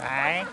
来。